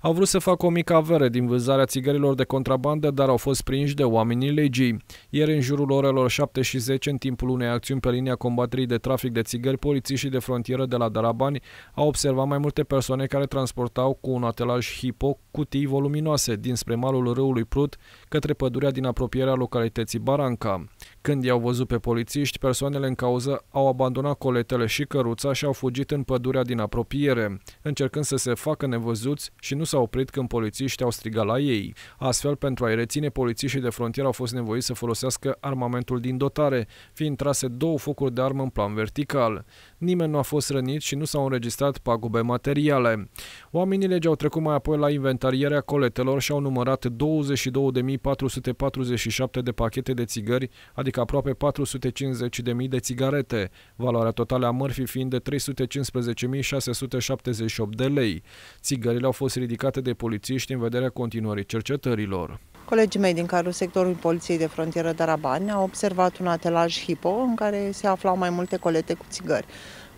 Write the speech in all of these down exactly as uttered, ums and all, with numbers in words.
Au vrut să facă o mică avere din vânzarea țigărilor de contrabandă, dar au fost prinși de oamenii legii. Ieri, în jurul orelor șapte și zece, în timpul unei acțiuni pe linia combaterii de trafic de țigări, polițiștii de frontieră de la Darabani au observat mai multe persoane care transportau cu un atelaj hipo cutii voluminoase dinspre malul râului Prut către pădurea din apropierea localității Baranca. Când i-au văzut pe polițiști, persoanele în cauză au abandonat coletele și căruța și au fugit în pădurea din apropiere, încercând să se facă nevăzuți și nu s-au oprit când polițiștii au strigat la ei. Astfel, pentru a-i reține, polițiștii de frontieră au fost nevoiți să folosească armamentul din dotare, fiind trase două focuri de armă în plan vertical. Nimeni nu a fost rănit și nu s-au înregistrat pagube materiale. Oamenii legii au trecut mai apoi la inventarierea coletelor și au numărat douăzeci și două de mii patru sute patruzeci și șapte de pachete de țigări, adică aproape patru sute cincizeci de mii de țigarete, valoarea totală a mărfii fiind de trei sute cincisprezece mii șase sute șaptezeci și opt de lei. Țigările au fost ridicate de polițiști în vederea continuării cercetărilor. Colegii mei din cadrul sectorului Poliției de Frontieră Darabani au observat un atelaj hipo în care se aflau mai multe colete cu țigări.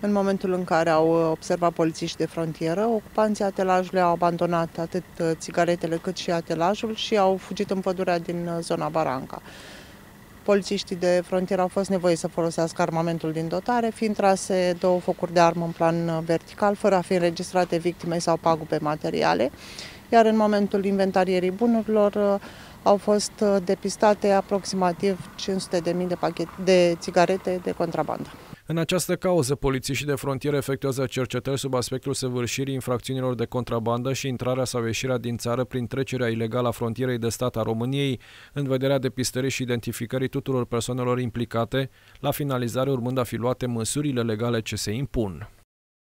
În momentul în care au observat polițiști de frontieră, ocupanții atelajului au abandonat atât țigaretele cât și atelajul și au fugit în pădurea din zona Baranca. Polițiștii de frontieră au fost nevoiți să folosească armamentul din dotare, fiind trase două focuri de armă în plan vertical, fără a fi înregistrate victime sau pagube materiale, iar în momentul inventarierii bunurilor au fost depistate aproximativ cinci sute de mii de, de țigarete de contrabandă. În această cauză, polițiștii de frontieră efectuează cercetări sub aspectul săvârșirii infracțiunilor de contrabandă și intrarea sau ieșirea din țară prin trecerea ilegală a frontierei de stat a României, în vederea depistării și identificării tuturor persoanelor implicate, la finalizare urmând a fi luate măsurile legale ce se impun.